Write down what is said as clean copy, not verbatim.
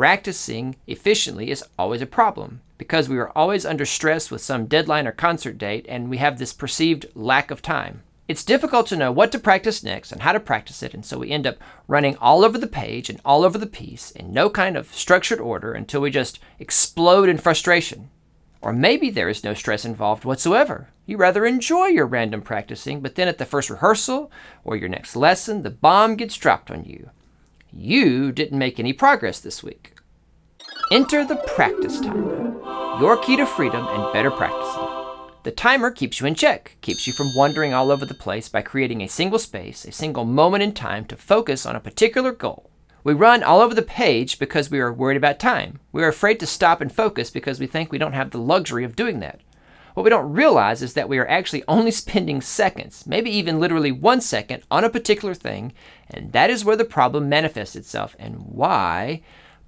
practicing efficiently is always a problem because we are always under stress with some deadline or concert date, and we have this perceived lack of time. It's difficult to know what to practice next and how to practice it, and so we end up running all over the page and all over the piece in no kind of structured order until we just explode in frustration. Or maybe there is no stress involved whatsoever. You rather enjoy your random practicing, but then at the first rehearsal or your next lesson, the bomb gets dropped on you. You didn't make any progress this week. Enter the practice timer, your key to freedom and better practicing. The timer keeps you in check, keeps you from wandering all over the place by creating a single space, a single moment in time to focus on a particular goal. We run all over the page because we are worried about time. We are afraid to stop and focus because we think we don't have the luxury of doing that. What we don't realize is that we are actually only spending seconds, maybe even literally 1 second, on a particular thing, and that is where the problem manifests itself and why